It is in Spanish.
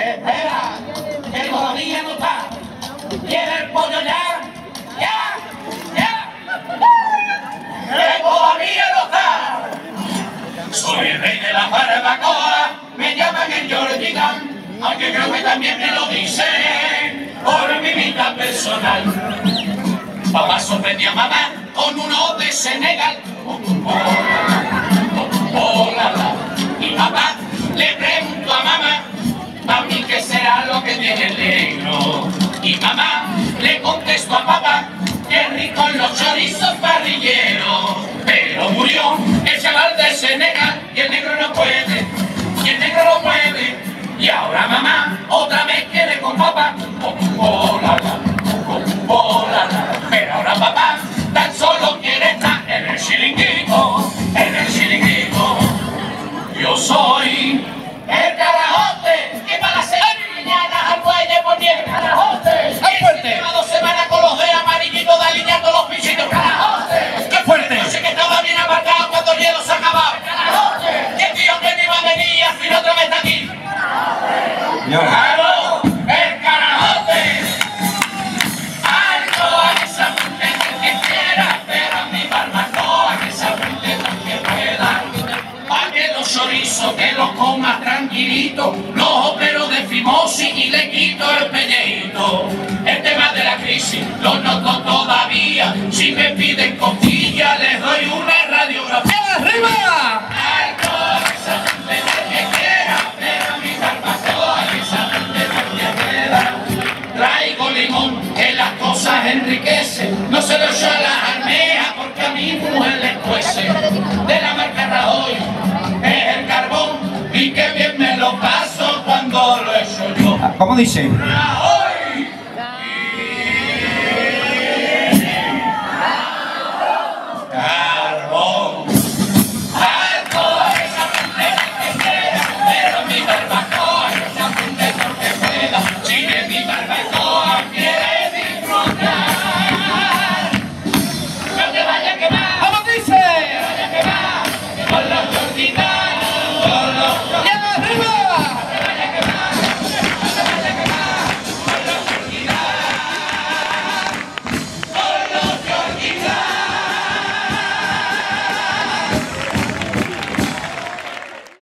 Espera, que todavía no está. ¿Quiere el pollo ya? ¡Ya! ¡Ya! ¡Que todavía no está! Soy el rey de la barbacoa, me llaman el Georgie Dann, aunque creo que también me lo dicen por mi vida personal. Papá sorprendió a mamá con uno de Senegal. Y papá le preguntó a mamá, mami, ¿qué será lo que tiene el negro? Y mamá le contestó a papá, qué rico los chorizos parrilleros. Pero murió el chaval de Senegal y el negro no puede, y el negro no puede. Y ahora mamá otra vez quiere con papá. Pero ahora papá tan solo quiere estar en el chiringuito, en el chiringuito. Yo soy el carajote que para las 6 de la mañana al muelle ponía carajote. ¡Qué fuerte! Que lleva 2 semanas con los dedos amarillitos de alineando los pichitos. ¡Carajote! ¡Qué fuerte! Yo sé que estaba bien apartado cuando el hielo se acababa. ¡Carajote! Y el tío que no iba a venir y al fin otra vez está aquí. ¡Carajote! Que lo coma tranquilito, los óperos de fimosis y le quito el pelleito. El tema de la crisis lo noto todavía, si me piden costillas les doy una radiografía. ¡Arriba! ¡Alto! Esa gente que quiera, pero mi barbacoa, esa gente que quiera. Traigo limón, que las cosas enriquecen, no se lo echo a las almejas porque a mi mujer les cuece. De la marca Rajoy, y qué bien me lo paso cuando lo echo yo. ¿Cómo dice?